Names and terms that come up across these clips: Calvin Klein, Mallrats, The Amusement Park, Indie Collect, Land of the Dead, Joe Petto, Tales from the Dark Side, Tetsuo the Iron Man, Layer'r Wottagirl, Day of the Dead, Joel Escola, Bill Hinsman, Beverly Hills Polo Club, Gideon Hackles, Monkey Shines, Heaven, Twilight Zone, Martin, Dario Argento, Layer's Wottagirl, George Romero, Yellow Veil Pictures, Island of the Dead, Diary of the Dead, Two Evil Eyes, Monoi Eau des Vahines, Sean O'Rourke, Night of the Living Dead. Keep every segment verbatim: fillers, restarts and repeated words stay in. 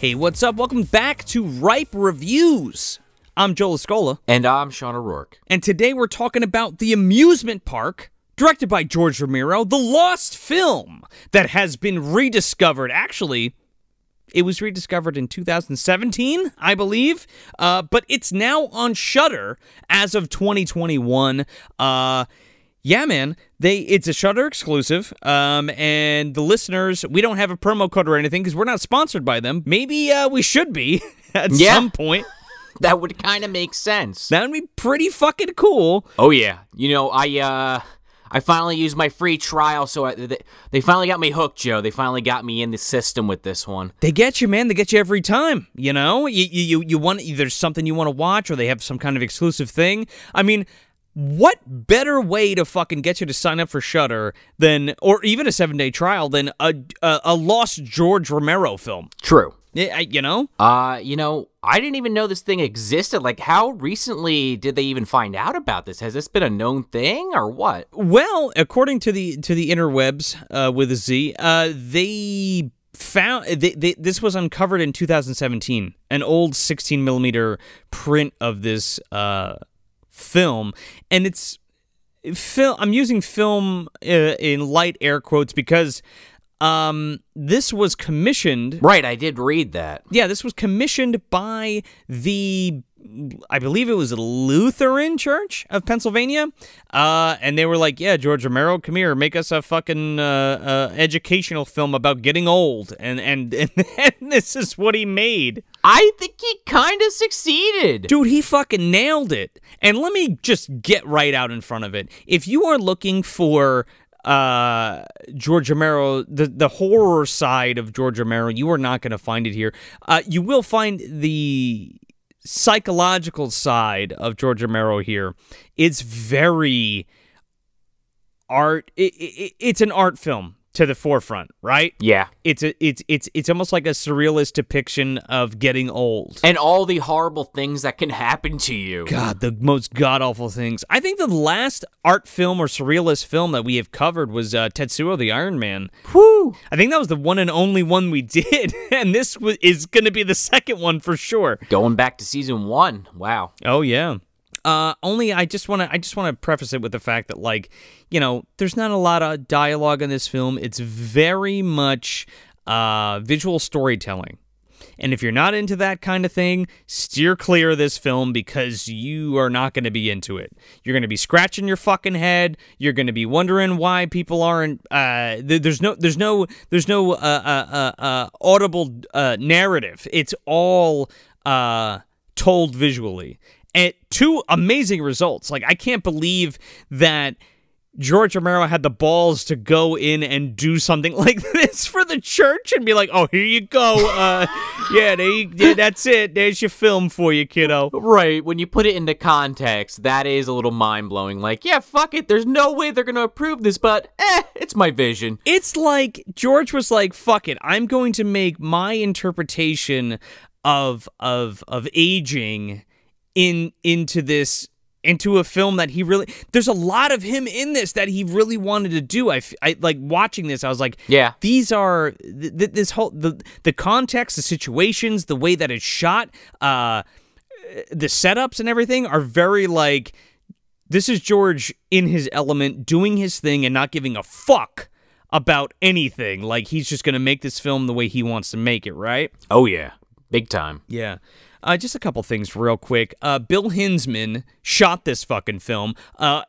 Hey, what's up? Welcome back to Ripe Reviews. I'm Joel Escola. And I'm Sean O'Rourke. And today we're talking about The Amusement Park, directed by George Romero, the lost film that has been rediscovered. Actually, it was rediscovered in two thousand seventeen, I believe, uh, but it's now on Shudder as of twenty twenty-one. Uh... Yeah, man, they it's a Shudder exclusive, um, and the listeners, we don't have a promo code or anything because we're not sponsored by them. Maybe uh, we should be at yeah. some point. That would kind of make sense. That would be pretty fucking cool. Oh, yeah. You know, I uh, I finally used my free trial, so I, they, they finally got me hooked, Joe. They finally got me in the system with this one. They get you, man. They get you every time, you know? You, you, you want, there's something you want to watch, or they have some kind of exclusive thing. I mean... what better way to fucking get you to sign up for Shudder than, or even a seven-day trial, than a, a a lost George Romero film? True. I, you know? Uh, you know, I didn't even know this thing existed. Like, how recently did they even find out about this? Has this been a known thing or what? Well, according to the to the interwebs uh, with a Z, uh, they found they, they, this was uncovered in two thousand seventeen, an old sixteen millimeter print of this. Uh, film and it's film I'm using film uh, in light air quotes because um this was commissioned right I did read that yeah this was commissioned by the I believe it was Lutheran Church of Pennsylvania, uh and they were like, yeah, George Romero, come here, make us a fucking uh, uh educational film about getting old, and and and, and this is what he made. I think he kind of succeeded. Dude, he fucking nailed it. And let me just get right out in front of it. If you are looking for uh, George Romero, the, the horror side of George Romero, you are not going to find it here. Uh, you will find the psychological side of George Romero here. It's very art. It, it, it's an art film. To the forefront, right? Yeah. It's a, it's it's it's almost like a surrealist depiction of getting old. And all the horrible things that can happen to you. God, the most god-awful things. I think the last art film or surrealist film that we have covered was uh, Tetsuo the Iron Man. Whew! I think that was the one and only one we did, and this w is going to be the second one for sure. Going back to season one. Wow. Oh, yeah. Uh, only I just want to I just want to preface it with the fact that, like, you know, there's not a lot of dialogue in this film. It's very much uh, visual storytelling. And if you're not into that kind of thing, steer clear of this film because you are not going to be into it. You're going to be scratching your fucking head. You're going to be wondering why people aren't. Uh, th there's no, there's no, there's no uh, uh, uh, uh, audible uh, narrative. It's all uh, told visually. And two amazing results. Like, I can't believe that George Romero had the balls to go in and do something like this for the church and be like, oh, here you go. Uh, yeah, they, yeah, that's it. There's your film for you, kiddo. Right. When you put it into context, that is a little mind-blowing. Like, yeah, fuck it. There's no way they're going to approve this, but eh, it's my vision. It's like George was like, fuck it. I'm going to make my interpretation of, of, of aging... in into this into a film that he really there's a lot of him in this that he really wanted to do. I, I like watching this, I was like, yeah, these are th th this whole the the context, the situations, the way that it's shot, uh the setups and everything are very like, this is George in his element doing his thing and not giving a fuck about anything. Like, he's just going to make this film the way he wants to make it, right? Oh yeah, big time. Yeah. Uh, just a couple things real quick. Uh, Bill Hinsman shot this fucking film. Uh,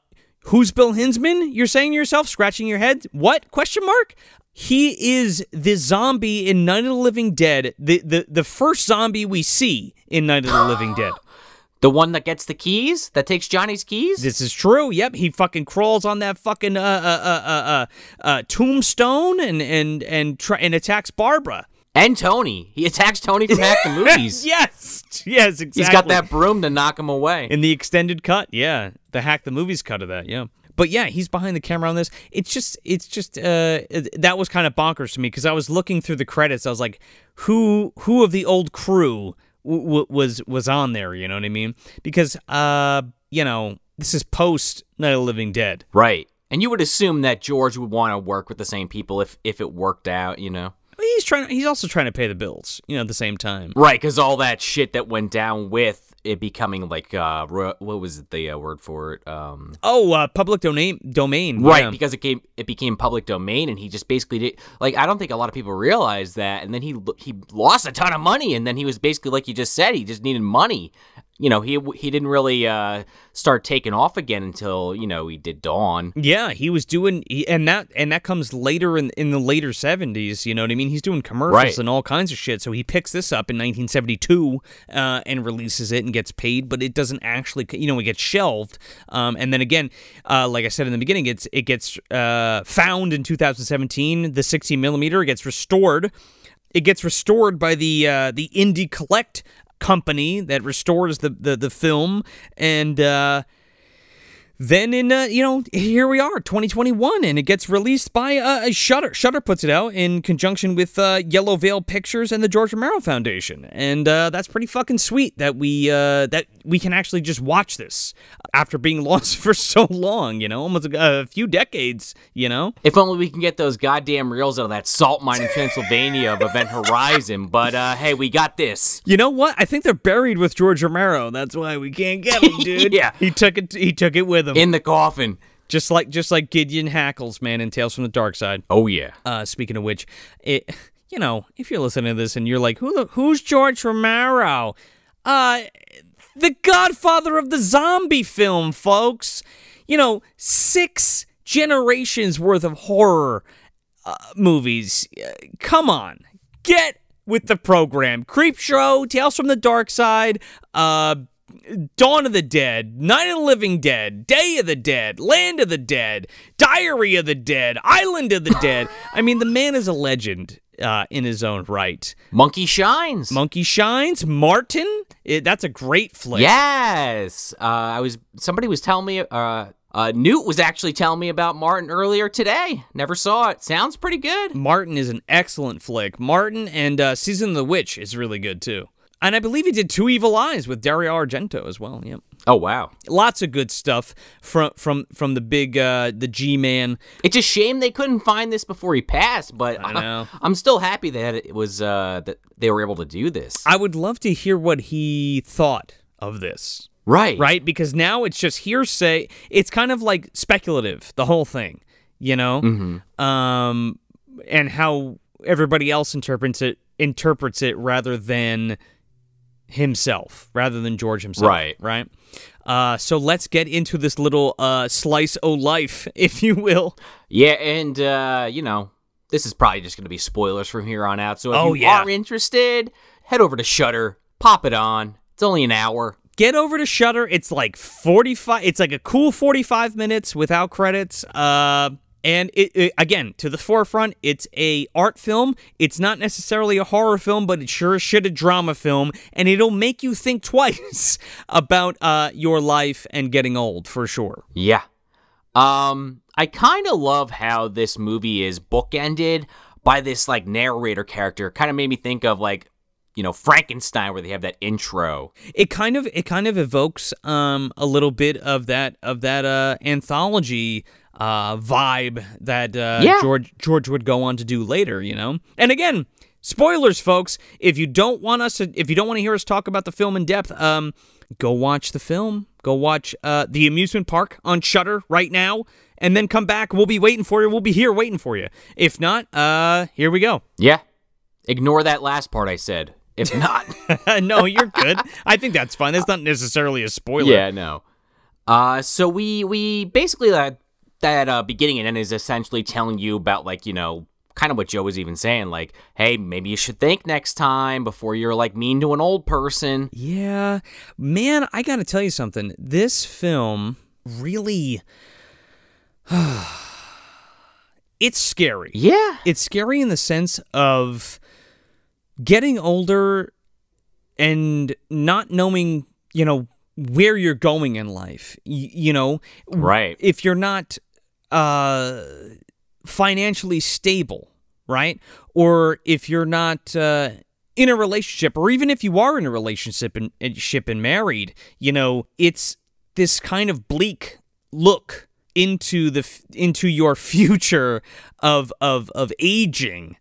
who's Bill Hinsman? You're saying to yourself, scratching your head, what? Question mark? He is the zombie in Night of the Living Dead, the, the, the first zombie we see in Night of the Living Dead. The one that gets the keys? That takes Johnny's keys? This is true. Yep, he fucking crawls on that fucking uh, uh, uh, uh, uh, tombstone and, and, and, try and attacks Barbara. And Tony. He attacks Tony from Hack the Movies. Yes. Yes, exactly. He's got that broom to knock him away. In the extended cut, yeah. The Hack the Movies cut of that, yeah. But yeah, he's behind the camera on this. It's just, it's just, uh, that was kind of bonkers to me because I was looking through the credits. I was like, who who of the old crew w w was, was on there? You know what I mean? Because, uh, you know, this is post Night of the Living Dead. Right. And you would assume that George would want to work with the same people if, if it worked out, you know? He's trying. He's also trying to pay the bills, you know, at the same time. Right, because all that shit that went down with it becoming like, uh, what was the uh, word for it? Um, oh, uh, public domain. Domain. Right, yeah. Because it came, it became public domain, and he just basically did. Like, I don't think a lot of people realize that. And then he he lost a ton of money, and then he was basically like you just said, he just needed money. You know, he he didn't really uh, start taking off again until, you know, he did Dawn. Yeah, he was doing, he, and that and that comes later in in the later seventies. You know what I mean? He's doing commercials right. and all kinds of shit. So he picks this up in nineteen seventy-two uh, and releases it and gets paid, but it doesn't actually, you know, it gets shelved. Um, and then again, uh, like I said in the beginning, it's it gets uh, found in two thousand seventeen. The sixty millimeter gets restored. It gets restored by the uh, the Indie Collect company that restores the the, the film, and uh, then in uh, you know, here we are, twenty twenty-one, and it gets released by uh, Shudder. Shudder puts it out in conjunction with uh, Yellow Veil Pictures and the George Romero Foundation, and uh, that's pretty fucking sweet that we uh, that we can actually just watch this after being lost for so long, you know, almost a, a few decades, you know. If only we can get those goddamn reels out of that salt mine in Pennsylvania of Event Horizon, but uh, hey, we got this. You know what? I think they're buried with George Romero. That's why we can't get them, dude. Yeah, he took it. He took it with him. In the coffin. Just like just like Gideon Hackles, man, in Tales from the Dark Side. Oh, yeah. Uh, speaking of which, it, you know, if you're listening to this and you're like, who the, who's George Romero? Uh, the godfather of the zombie film, folks. You know, six generations worth of horror uh, movies. Uh, come on. Get with the program. Creepshow, Tales from the Dark Side, uh... Dawn of the Dead, Night of the Living Dead, Day of the Dead, Land of the Dead, Diary of the Dead, Island of the Dead. I mean, the man is a legend uh, in his own right. Monkey Shines. Monkey Shines. Martin. It, that's a great flick. Yes. Uh, I was. Somebody was telling me. Uh, uh, Newt was actually telling me about Martin earlier today. Never saw it. Sounds pretty good. Martin is an excellent flick. Martin and uh, Season of the Witch is really good too. And I believe he did Two Evil Eyes with Dario Argento as well. Yep. Oh, wow. Lots of good stuff from from from the big, uh, the G-Man. It's a shame they couldn't find this before he passed, but I know. I, I'm still happy that it was uh, that they were able to do this. I would love to hear what he thought of this. Right. Right? Because now it's just hearsay. It's kind of like speculative, the whole thing, you know? Mm-hmm. Um, and how everybody else interprets it, interprets it rather than... himself rather than George himself, right? Right. Uh, so let's get into this little uh, slice o' life, if you will. Yeah, and uh, you know, this is probably just going to be spoilers from here on out. So if oh, you yeah. are interested, head over to Shudder, pop it on. It's only an hour. Get over to Shudder. It's like forty-five. It's like a cool forty-five minutes without credits. Uh, and it, it again to the forefront. It's a art film. It's not necessarily a horror film, but it sure is shit a drama film, and it'll make you think twice about uh, your life and getting old for sure. Yeah, um, I kind of love how this movie is bookended by this like narrator character. Kind of made me think of like you know Frankenstein, where they have that intro. It kind of it kind of evokes um, a little bit of that of that uh, anthology. Uh, vibe that uh, yeah. George George would go on to do later, you know. And again, spoilers, folks. If you don't want us to, if you don't want to hear us talk about the film in depth, um, go watch the film. Go watch uh, The Amusement Park on Shudder right now, and then come back. We'll be waiting for you. We'll be here waiting for you. If not, uh, here we go. Yeah. Ignore that last part I said. If not, no, you're good. I think that's fine. That's not necessarily a spoiler. Yeah, no. Uh, so we we basically. Uh, That uh, beginning and end is essentially telling you about, like, you know, kind of what Joe was even saying. Like, hey, maybe you should think next time before you're, like, mean to an old person. Yeah. Man, I got to tell you something. This film really... it's scary. Yeah. It's scary in the sense of getting older and not knowing, you know, where you're going in life. You, you know? Right. If you're not... Uh, financially stable, right? Or if you're not uh, in a relationship, or even if you are in a relationship and, and, ship and married, you know, it's this kind of bleak look into the into your future of of of aging,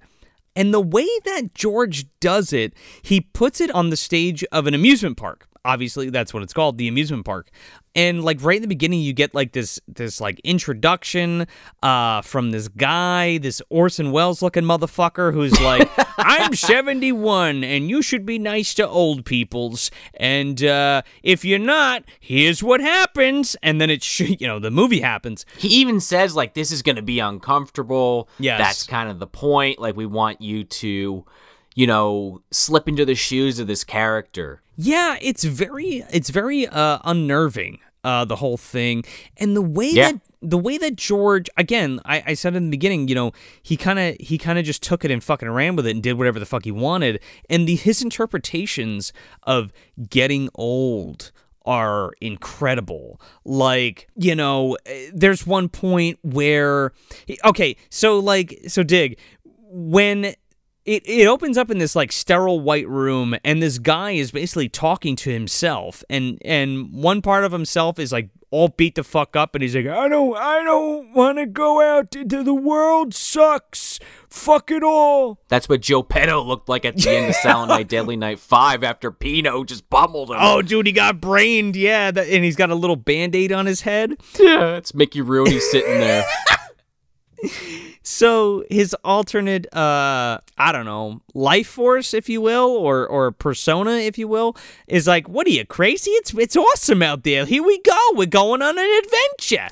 And the way that George does it, he puts it on the stage of an amusement park. Obviously, that's what it's called, the amusement park. And, like, right in the beginning, you get, like, this, this like, introduction uh, from this guy, this Orson Welles-looking motherfucker who's like, I'm seventy-one, and you should be nice to old peoples. And uh, if you're not, here's what happens. And then it, sh you know, the movie happens. He even says, like, this is going to be uncomfortable. Yes. That's kind of the point. Like, we want you to, you know, slip into the shoes of this character. Yeah, it's very, it's very uh, unnerving, uh, the whole thing, and the way yeah. that the way that George, again, I, I said in the beginning, you know, he kind of he kind of just took it and fucking ran with it and did whatever the fuck he wanted, and the his interpretations of getting old are incredible. Like, you know, there's one point where, okay, so like, so dig when. It, it opens up in this, like, sterile white room, and this guy is basically talking to himself, and and one part of himself is, like, all beat the fuck up, and he's like, I don't, I don't want to go out into the world, sucks, fuck it all. That's what Joe Petto looked like at the yeah. end of Silent Night, Deadly Night five after Pino just pummeled him. Oh, dude, he got brained, yeah, that, and he's got a little Band-Aid on his head. Yeah, it's Mickey Rooney sitting there. So his alternate, uh, I don't know, life force, if you will, or or persona, if you will, is like, what are you, crazy? It's it's awesome out there. Here we go. We're going on an adventure.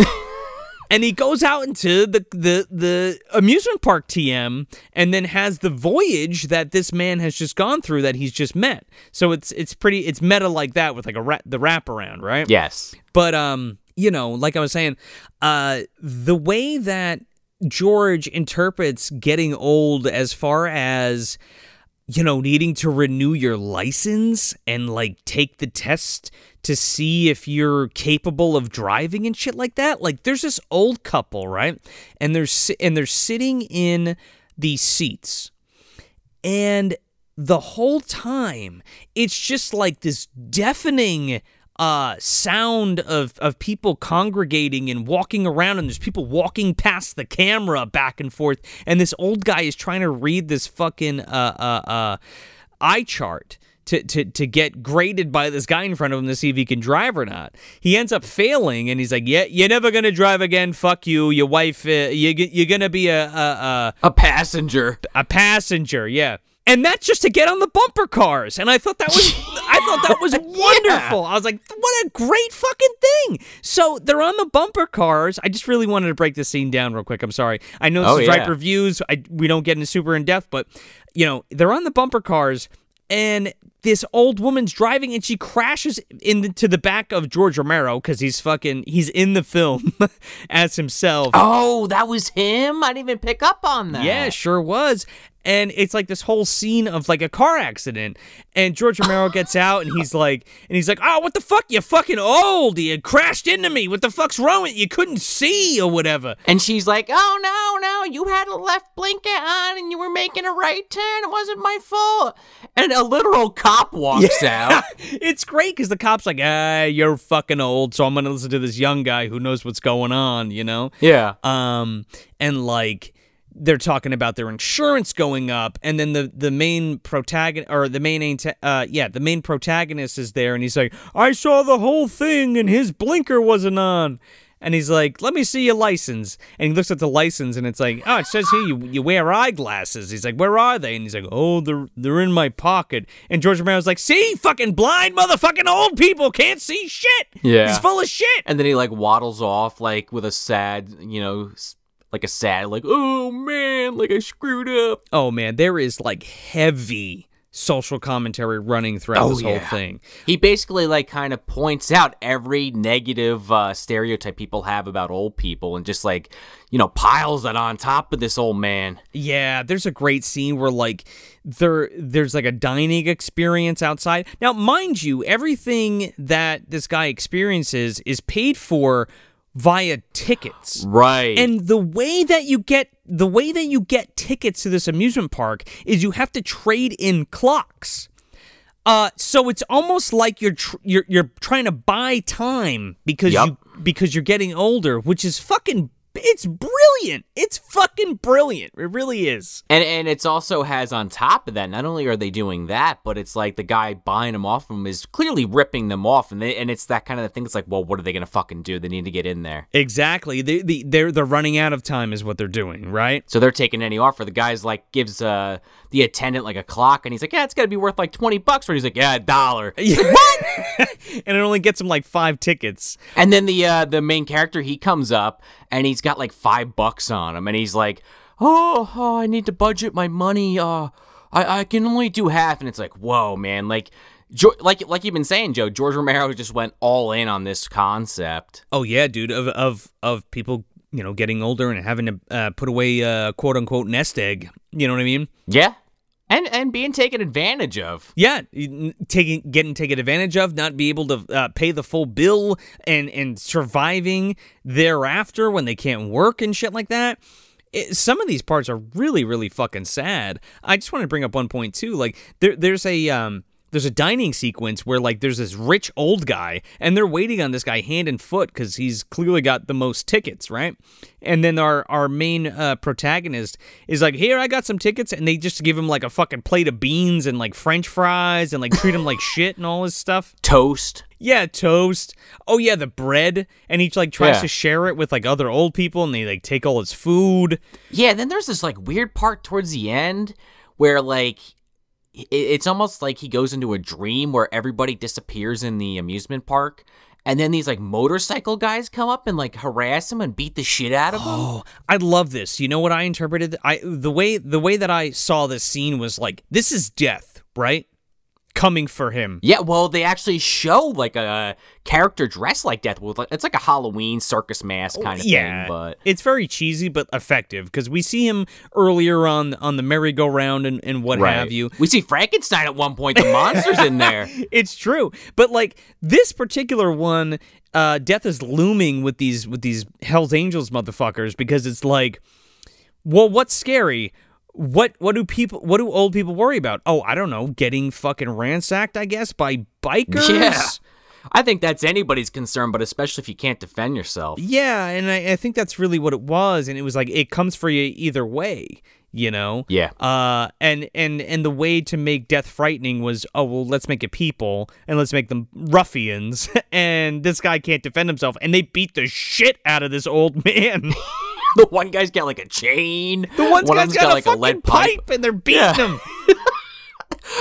And he goes out into the, the, the amusement park T M and then has the voyage that this man has just gone through that he's just met. So it's it's pretty, it's meta like that with like a ra the wraparound, right? Yes. But, um, you know, like I was saying, uh, the way that George interprets getting old as far as, you know, needing to renew your license and, like, take the test to see if you're capable of driving and shit like that. Like, there's this old couple, right? And they're, and they're sitting in these seats. And the whole time, it's just, like, this deafening Uh, sound of, of people congregating and walking around, and there's people walking past the camera back and forth, and this old guy is trying to read this fucking uh, uh, uh, eye chart to, to, to get graded by this guy in front of him to see if he can drive or not. He ends up failing, and he's like, yeah, you're never gonna drive again, fuck you, your wife, uh, you, you're gonna be a, a, a... A passenger. A passenger, yeah. And that's just to get on the bumper cars. And I thought that was I thought that was wonderful. Yeah. I was like, what a great fucking thing. So they're on the bumper cars. I just really wanted to break this scene down real quick. I'm sorry. I know this oh, is yeah. right reviews. I, we don't get into super in-depth, but, you know, they're on the bumper cars, and this old woman's driving, and she crashes into the back of George Romero because he's fucking, he's in the film as himself. Oh, that was him? I didn't even pick up on that. Yeah, sure was. And it's like this whole scene of like a car accident, and George Romero gets out, and he's like, and he's like, oh, what the fuck, you fucking old, you crashed into me, what the fuck's wrong with you, you couldn't see or whatever. And she's like, oh no, no, you had a left blinker on, and you were making a right turn, it wasn't my fault. And a literal cop walks yeah. out. It's great because the cop's like, ah, you're fucking old, so I'm gonna listen to this young guy who knows what's going on, you know? Yeah. Um, and like, they're talking about their insurance going up, and then the the main protagonist or the main uh yeah the main protagonist is there, and he's like, I saw the whole thing, and his blinker wasn't on. And he's like, let me see your license. And he looks at the license, and it's like, oh, it says here you, you wear eyeglasses. He's like, where are they? And he's like, oh, they're, they're in my pocket. And George Romero's like, see, fucking blind motherfucking old people can't see shit. Yeah. He's full of shit. And then he, like, waddles off, like, with a sad, you know, like a sad, like, oh, man, like, I screwed up. Oh, man, there is, like, heavy social commentary running throughout oh, this yeah. whole thing. He basically, like, kind of points out every negative uh, stereotype people have about old people and just, like, you know, piles that on top of this old man. Yeah, there's a great scene where, like, there there's, like, a dining experience outside. Now, mind you, everything that this guy experiences is paid for via tickets. Right. And the way that you get the way that you get tickets to this amusement park is you have to trade in clocks. Uh so it's almost like you're tr you're you're trying to buy time because yep. you because you're getting older, which is fucking, it's brilliant. brilliant. It's fucking brilliant. It really is. And and it's also has on top of that, not only are they doing that, but it's like the guy buying them off of them is clearly ripping them off. And they, and it's that kind of thing. It's like, well, what are they going to fucking do? They need to get in there. Exactly. They, they, they're, they're running out of time is what they're doing, right? So they're taking any offer. The guy's like gives uh, the attendant like a clock and he's like, yeah, it's got to be worth like twenty bucks. Or he's like, yeah, a dollar. What? And it only gets him like five tickets. And then the uh, the main character, he comes up and he's got like five bucks on him, and he's like, oh, oh I need to budget my money. Uh, I I can only do half, and it's like, whoa, man, like. Jo like like you've been saying, Joe, George Romero just went all in on this concept. Oh yeah, dude, of of of people, you know, getting older and having to uh, put away a uh, quote unquote nest egg. You know what I mean? Yeah. And and being taken advantage of. Yeah, taking getting taken advantage of, not be able to uh, pay the full bill, and and surviving thereafter when they can't work and shit like that. It, some of these parts are really really fucking sad. I just want to bring up one point too. Like there there's a um. There's a dining sequence where, like, there's this rich old guy, and they're waiting on this guy hand and foot because he's clearly got the most tickets, right? And then our, our main uh, protagonist is like, here, I got some tickets, and they just give him, like, a fucking plate of beans and, like, french fries and, like, treat him like shit and all this stuff. Toast. Yeah, toast. Oh, yeah, the bread. And he, like, tries yeah. to share it with, like, other old people, and they, like, take all his food. Yeah, then there's this, like, weird part towards the end where, like... It's almost like he goes into a dream where everybody disappears in the amusement park, and then these like motorcycle guys come up and like harass him and beat the shit out of him. Oh, I love this. You know what I interpreted? I the way the way that I saw this scene was like, this is death, right? Coming for him. Yeah, well, they actually show like a character dressed like Death. It's like a Halloween circus mask kind of yeah. thing. But it's very cheesy but effective because we see him earlier on on the merry-go-round and, and what right. have you. We see Frankenstein at one point. The monster's in there. It's true. But like this particular one, uh, Death is looming with these with these Hell's Angels motherfuckers because it's like, well, what's scary? What what do people what do old people worry about? Oh, I don't know, getting fucking ransacked, I guess, by bikers. Yeah, I think that's anybody's concern, but especially if you can't defend yourself. Yeah, and I, I think that's really what it was, and it was like it comes for you either way, you know. Yeah. Uh, and and and the way to make death frightening was, oh well, let's make it people and let's make them ruffians, and this guy can't defend himself, and they beat the shit out of this old man. The one guy's got like a chain. The one's one guy's got, got a like fucking a lead pipe, pipe, and they're beating yeah. him.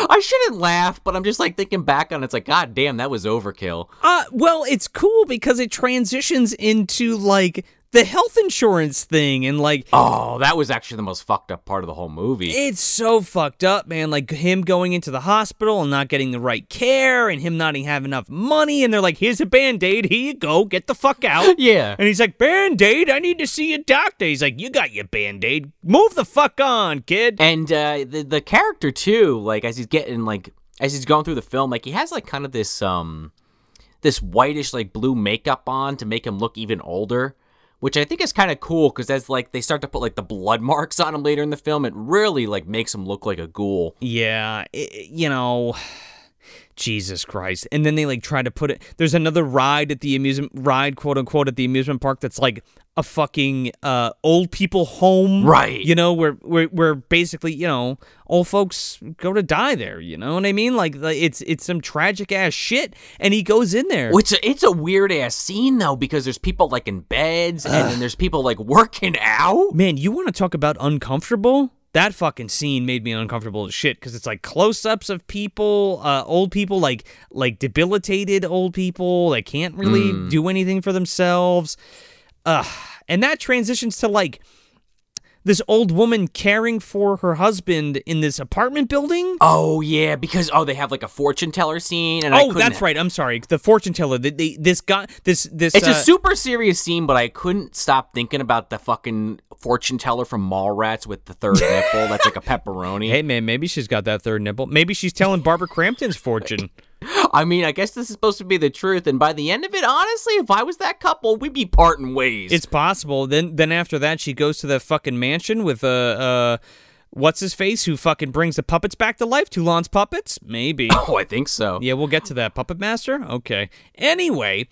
I shouldn't laugh, but I'm just like thinking back on it, it's like, God damn, that was overkill. Uh, well, it's cool because it transitions into like the health insurance thing, and like, oh, that was actually the most fucked up part of the whole movie. It's so fucked up, man. Like him going into the hospital and not getting the right care, and him not having enough money, and they're like, here's a Band-Aid, here you go, get the fuck out. Yeah. And he's like, Band-Aid, I need to see a doctor. He's like, you got your Band-Aid, move the fuck on, kid. And uh, the, the character too, like as he's getting, like as he's going through the film, like he has like kind of this um, this whitish like blue makeup on to make him look even older. Which I think is kind of cool, because as like they start to put like the blood marks on him later in the film, it really like makes him look like a ghoul. Yeah, it, you know, Jesus Christ. And then they like try to put it. There's another ride at the amusement ride, quote unquote, at the amusement park that's like a fucking uh, old people home, right? You know, where where where basically, you know, old folks go to die there. You know what I mean? Like, like it's it's some tragic ass shit, and he goes in there. Well, it's a, it's a weird ass scene though, because there's people like in beds, Ugh. and then there's people like working out. Man, you want to talk about uncomfortable? That fucking scene made me uncomfortable as shit, because it's like close-ups of people, uh, old people, like like debilitated old people that can't really mm. do anything for themselves. Uh, and that transitions to like this old woman caring for her husband in this apartment building. Oh yeah, because oh they have like a fortune teller scene. And oh, I that's right. I'm sorry, the fortune teller. They, they, this guy, this this. It's uh, a super serious scene, but I couldn't stop thinking about the fucking fortune teller from Mallrats with the third nipple. That's like a pepperoni. Hey man, maybe she's got that third nipple. Maybe she's telling Barbara Crampton's fortune. I mean, I guess this is supposed to be the truth, and by the end of it, honestly, if I was that couple, we'd be parting ways. It's possible. Then then after that, she goes to the fucking mansion with uh, uh what's-his-face, who fucking brings the puppets back to life, Toulon's puppets? Maybe. Oh, I think so. Yeah, we'll get to that. Puppet master? Okay. Anyway,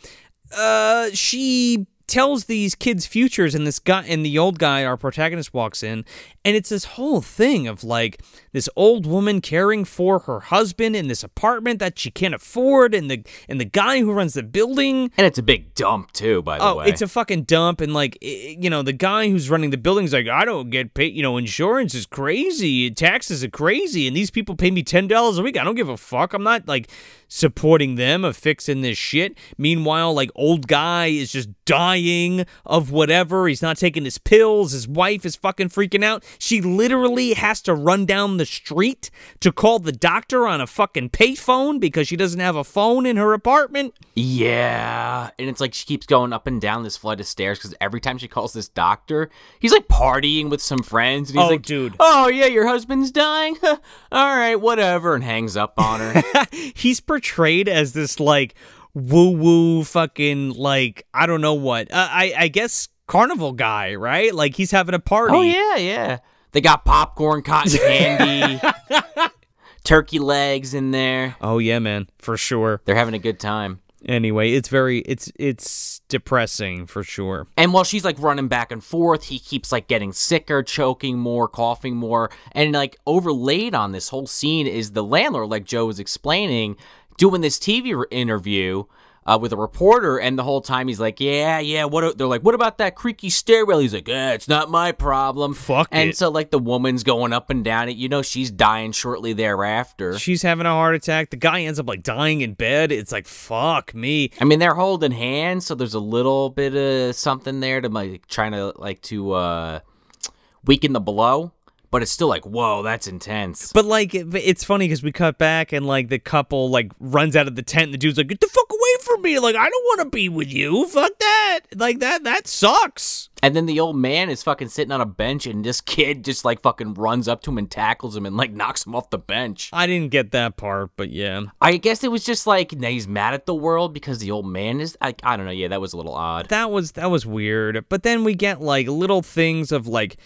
uh, she tells these kids' futures, and this guy and the old guy, our protagonist, walks in, and it's this whole thing of like this old woman caring for her husband in this apartment that she can't afford, and the and the guy who runs the building, and it's a big dump too, by the oh, way. Oh, it's a fucking dump, and like it, you know, the guy who's running the building's like, I don't get paid, you know, insurance is crazy, taxes are crazy, and these people pay me ten dollars a week. I don't give a fuck. I'm not like supporting them of fixing this shit. Meanwhile, like old guy is just dying of whatever. He's not taking his pills. His wife is fucking freaking out. She literally has to run down the street to call the doctor on a fucking payphone because she doesn't have a phone in her apartment. Yeah, and it's like she keeps going up and down this flight of stairs because every time she calls this doctor, he's like partying with some friends. And he's oh, like, dude. Oh yeah, your husband's dying. All right, whatever, and hangs up on her. He's portrayed as this like woo-woo fucking like I don't know what uh, I I guess carnival guy, right? Like he's having a party. Oh yeah, yeah. They got popcorn, cotton candy, turkey legs in there. Oh yeah, man, for sure. They're having a good time. Anyway, it's very it's it's depressing for sure. And while she's like running back and forth, he keeps like getting sicker, choking more, coughing more, and like overlaid on this whole scene is the landlord, like Joe was explaining, doing this T V interview uh, with a reporter, and the whole time he's like, yeah, yeah, what? They're like, what about that creaky stairwell? He's like, eh, it's not my problem. Fuck and it. And so, like, the woman's going up and down it. You know, she's dying shortly thereafter. She's having a heart attack. The guy ends up, like, dying in bed. It's like, fuck me. I mean, they're holding hands, so there's a little bit of something there to, like, trying to, like, to uh, weaken the blow. But it's still like, whoa, that's intense. But, like, it's funny because we cut back and, like, the couple, like, runs out of the tent. And the dude's like, get the fuck away from me. Like, I don't want to be with you. Fuck that. Like, that that sucks. And then the old man is fucking sitting on a bench, and this kid just, like, fucking runs up to him and tackles him and, like, knocks him off the bench. I didn't get that part, but yeah. I guess it was just like, now he's mad at the world because the old man is, like, I don't know. Yeah, that was a little odd. That was, that was weird. But then we get, like, little things of, like,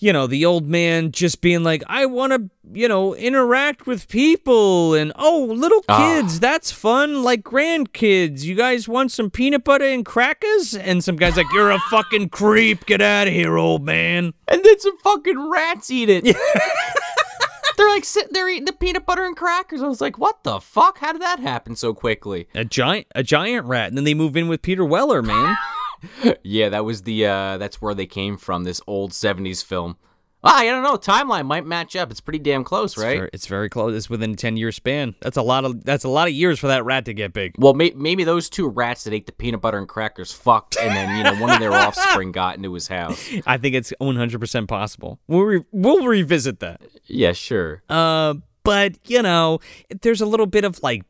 you know, the old man just being like, I want to, you know, interact with people. And, oh, little kids, ah. that's fun. Like grandkids, you guys want some peanut butter and crackers? And some guy's like, you're a fucking creep. Get out of here, old man. And then some fucking rats eat it. They're like sitting there eating the peanut butter and crackers. I was like, what the fuck? How did that happen so quickly? A giant, a giant rat. And then they move in with Peter Weller, man. Yeah, that was the, uh, that's where they came from, this old seventies film. Ah, I don't know, timeline might match up. It's pretty damn close, right? It's very, it's very close. It's within a ten-year span. That's a lot of that's a lot of years for that rat to get big. Well, may, maybe those two rats that ate the peanut butter and crackers fucked, and then, you know, one of their offspring got into his house. I think it's one hundred percent possible. We'll, re we'll revisit that. Yeah, sure. Uh, but, you know, there's a little bit of, like,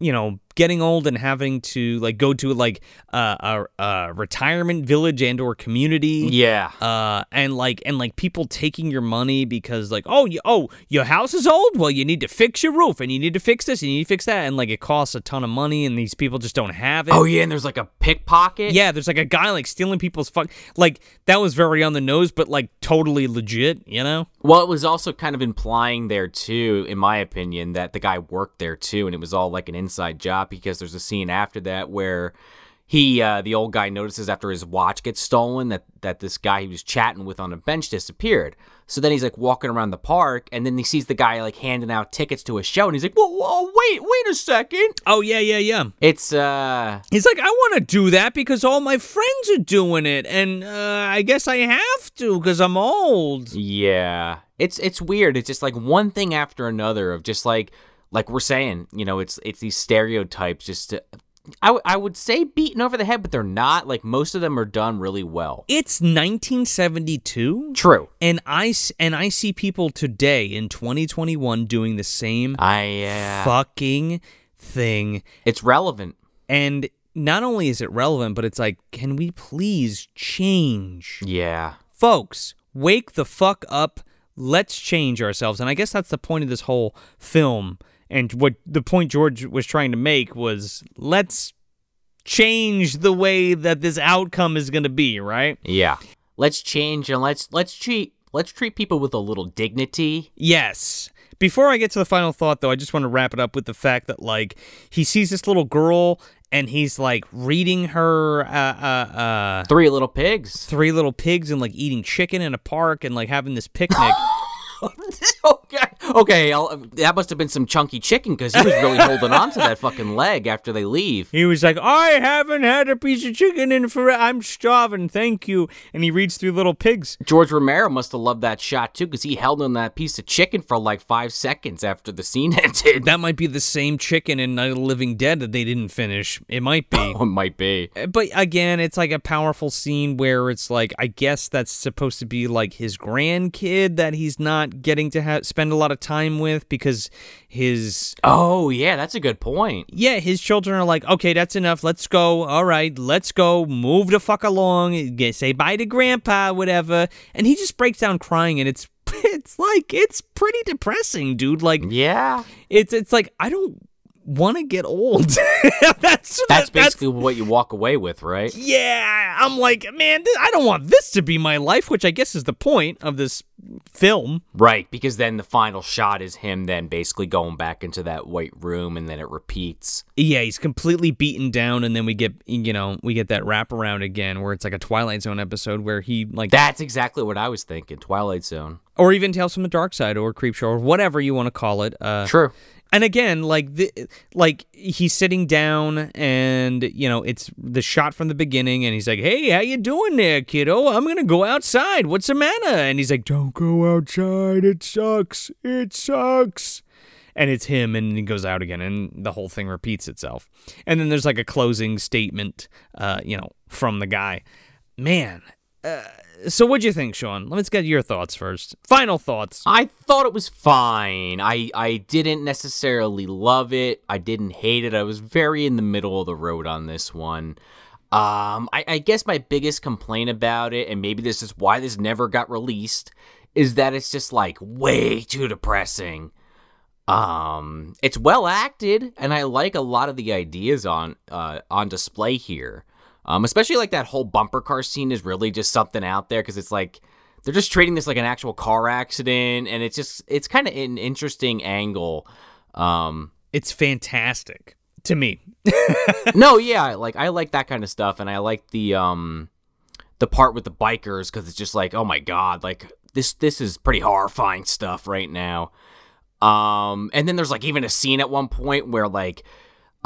you know, getting old and having to like go to like uh, a, a retirement village and or community, yeah, uh, and like and like people taking your money because like oh you, oh your house is old, well you need to fix your roof and you need to fix this and you need to fix that, and like it costs a ton of money and these people just don't have it. Oh yeah, and there's like a pickpocket. Yeah, there's like a guy like stealing people's fuck. Like that was very on the nose, but like totally legit, you know. Well, it was also kind of implying there too, in my opinion, that the guy worked there too, and it was all like an inside job. Because there's a scene after that where he, uh, the old guy notices after his watch gets stolen that, that this guy he was chatting with on a bench disappeared. So then he's like walking around the park, and then he sees the guy like handing out tickets to a show, and he's like, whoa, whoa, wait, wait a second. Oh, yeah, yeah, yeah. It's, uh... he's like, I want to do that because all my friends are doing it, and uh, I guess I have to because I'm old. Yeah. It's, it's weird. It's just like one thing after another of just like, like we're saying, you know, it's it's these stereotypes just to, I, I would say beaten over the head, but they're not. Like, most of them are done really well. It's nineteen seventy-two. True. And I, and I see people today in twenty twenty-one doing the same I, uh, fucking thing. It's relevant. And not only is it relevant, but it's like, can we please change? Yeah. Folks, wake the fuck up. Let's change ourselves. And I guess that's the point of this whole film. And what the point George was trying to make was, let's change the way that this outcome is going to be, right? Yeah. Let's change and let's let's treat let's treat people with a little dignity. Yes. Before I get to the final thought, though, I just want to wrap it up with the fact that, like, he sees this little girl and he's like reading her uh, uh, uh, Three Little Pigs, Three Little Pigs, and like eating chicken in a park and like having this picnic. okay, okay I'll, that must have been some chunky chicken because he was really holding on to that fucking leg after they leave. He was like, I haven't had a piece of chicken in forever. I'm starving, thank you. And he reads through Little Pigs. George Romero must have loved that shot too because he held on that piece of chicken for like five seconds after the scene ended. That might be the same chicken in Night of the Living Dead that they didn't finish. It might be. Oh, it might be. But again, it's like a powerful scene where it's like, I guess that's supposed to be like his grandkid that he's not getting to ha spend a lot of time with because his... Oh, yeah, that's a good point. Yeah, his children are like, okay, that's enough. Let's go. All right, let's go. Move the fuck along. Say bye to Grandpa, whatever. And he just breaks down crying, and it's it's like, it's pretty depressing, dude. Like, yeah. It's, it's like, I don't... want to get old. that's, that's that's basically that's, what you walk away with, right? Yeah, I'm like, man, I don't want this to be my life, which I guess is the point of this film, right? Because then the final shot is him then basically going back into that white room, and then it repeats. Yeah, he's completely beaten down, and then we get, you know, we get that wraparound again, where it's like a Twilight Zone episode where he like. That's exactly what I was thinking, Twilight Zone, or even Tales from the Dark Side, or Creepshow, or whatever you want to call it. Uh, True. And again, like the, like he's sitting down, and you know it's the shot from the beginning, and he's like, "Hey, how you doing there, kiddo? I'm gonna go outside. What's the matter?" And he's like, "Don't go outside. It sucks. It sucks." And it's him, and he goes out again, and the whole thing repeats itself. And then there's like a closing statement, uh, you know, from the guy. Man. Uh, So what'd you think, Sean? Let's get your thoughts first. Final thoughts. I thought it was fine. I, I didn't necessarily love it. I didn't hate it. I was very in the middle of the road on this one. Um, I, I guess my biggest complaint about it, and maybe this is why this never got released, is that it's just like way too depressing. Um, it's well acted, and I like a lot of the ideas on uh, on display here. Um, especially like that whole bumper car scene is really just something out there because it's like they're just treating this like an actual car accident, and it's just it's kind of an interesting angle. Um, it's fantastic to me. No, yeah, like I like that kind of stuff, and I like the um the part with the bikers because it's just like, oh my god, like this this is pretty horrifying stuff right now. Um, and then there's like even a scene at one point where like.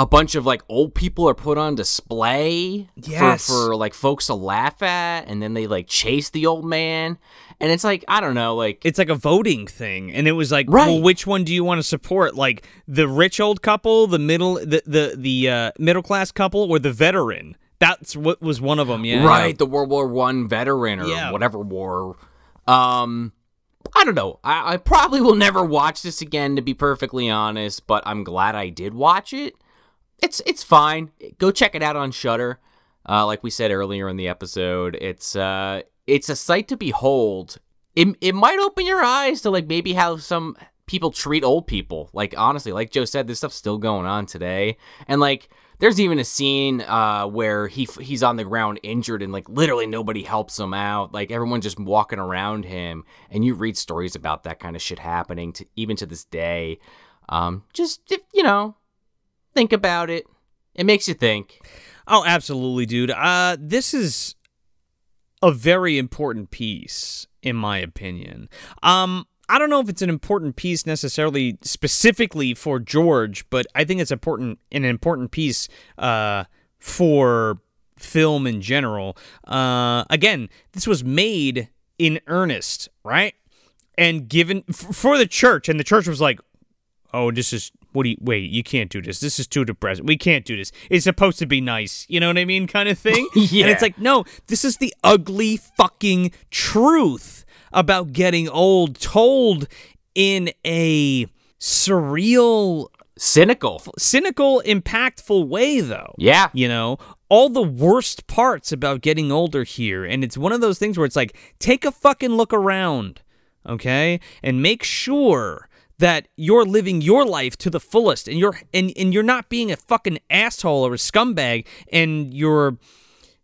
A bunch of, like, old people are put on display yes. for, for, like, folks to laugh at, and then they, like, chase the old man. And it's like, I don't know, like... It's like a voting thing, and it was like, right. Well, which one do you want to support? Like, the rich old couple, the middle the the, the uh, middle-class couple, or the veteran? That's what was one of them, yeah. Right, the World War One veteran, or yeah. whatever war. Um... I don't know. I, I probably will never watch this again, to be perfectly honest, but I'm glad I did watch it. It's it's fine. Go check it out on Shudder. Uh, like we said earlier in the episode, it's uh it's a sight to behold. It it might open your eyes to like maybe how some people treat old people. Like honestly, like Joe said, this stuff's still going on today. And like there's even a scene uh where he he's on the ground injured and like literally nobody helps him out. Like everyone's just walking around him, and you read stories about that kind of shit happening to even to this day. Um, just if, you know. Think about it. It makes you think. Oh, absolutely, dude. Uh, this is a very important piece, in my opinion. Um, I don't know if it's an important piece necessarily specifically for George, but I think it's important an important piece uh, for film in general. Uh, again, this was made in earnest, right? And given f for the church, and the church was like, oh, this is... What do you, wait, you can't do this. This is too depressing. We can't do this. It's supposed to be nice. You know what I mean? Kind of thing. Yeah. And it's like, no, this is the ugly fucking truth about getting old told in a surreal... Cynical. Cynical, impactful way, though. Yeah. You know? All the worst parts about getting older here. And it's one of those things where it's like, take a fucking look around, okay? And make sure... that you're living your life to the fullest, and you're and, and you're not being a fucking asshole or a scumbag, and you're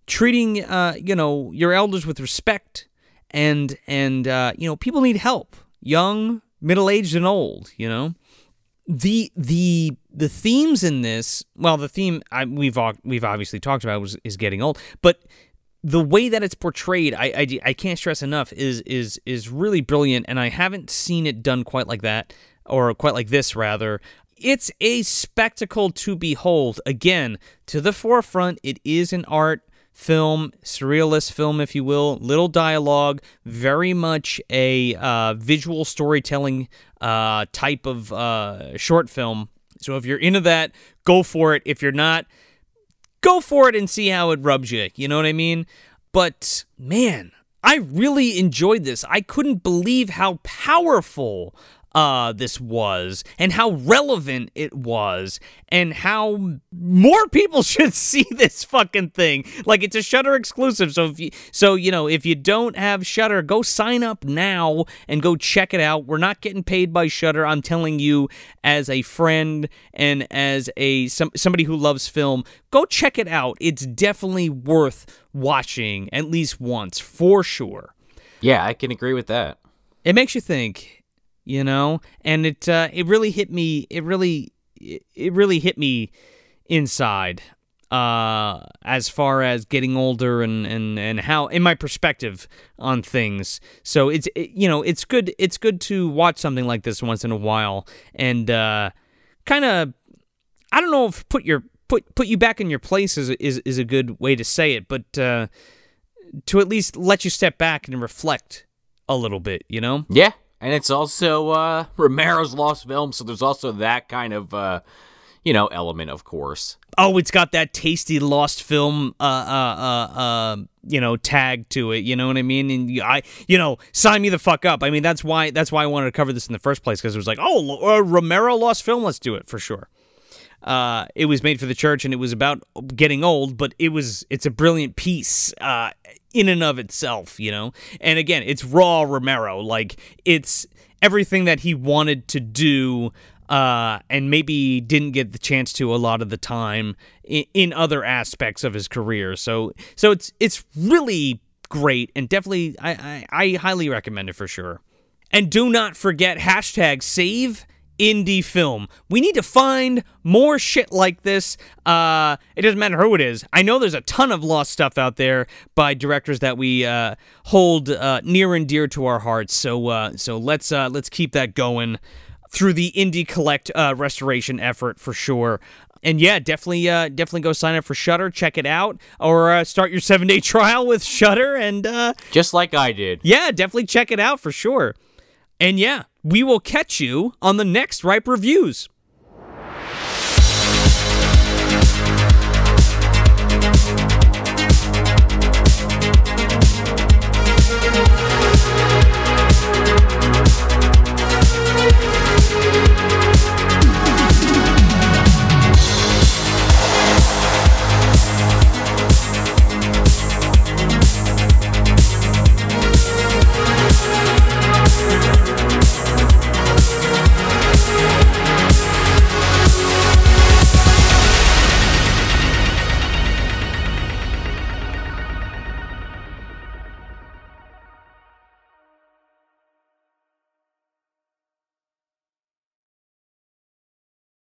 treating uh you know your elders with respect, and and uh you know people need help, young, middle aged, and old, you know. the the the themes in this, well, the theme I, we've we've obviously talked about was, is getting old, but the way that it's portrayed, I, I I can't stress enough, is is is really brilliant, and I haven't seen it done quite like that, or quite like this rather. It's a spectacle to behold. Again, to the forefront, it is an art film, surrealist film, if you will, little dialogue, very much a uh, visual storytelling uh, type of uh, short film. So if you're into that, go for it. If you're not, go for it and see how it rubs you. You know what I mean? But, man, I really enjoyed this. I couldn't believe how powerful Uh, this was, and how relevant it was, and how more people should see this fucking thing. Like, it's a Shudder exclusive, so if you, so you know, if you don't have Shudder, go sign up now and go check it out. We're not getting paid by Shudder. I'm telling you, as a friend and as a some, somebody who loves film, go check it out. It's definitely worth watching at least once, for sure. Yeah, I can agree with that. It makes you think. You know, and it uh, it really hit me. It really it really hit me inside, uh, as far as getting older and and and how in my perspective on things. So it's it, you know it's good it's good to watch something like this once in a while, and uh, kind of, I don't know if put your put put you back in your place is is is a good way to say it, but uh, to at least let you step back and reflect a little bit. You know. Yeah. And it's also uh, Romero's lost film, so there's also that kind of, uh, you know, element, of course. Oh, it's got that tasty lost film, uh, uh, uh, uh, you know, tag to it. You know what I mean? And I, you know, sign me the fuck up. I mean, that's why that's why I wanted to cover this in the first place, because it was like, oh, uh, Romero lost film. Let's do it for sure. Uh, it was made for the church, and it was about getting old, but it was it's a brilliant piece uh, in and of itself, you know. And again, it's raw Romero, like it's everything that he wanted to do, uh, and maybe didn't get the chance to a lot of the time in, in other aspects of his career. So, so it's it's really great, and definitely I I, I highly recommend it for sure. And do not forget hashtag save indie film. We need to find more shit like this. Uh, it doesn't matter who it is. I know there's a ton of lost stuff out there by directors that we uh, hold uh, near and dear to our hearts. So uh, so let's uh, let's keep that going through the Indie Collect uh, restoration effort for sure. And yeah, definitely uh, definitely go sign up for Shudder, check it out, or uh, start your seven day trial with Shudder, and uh, just like I did. Yeah, definitely check it out for sure. And yeah, we will catch you on the next Ripe Reviews.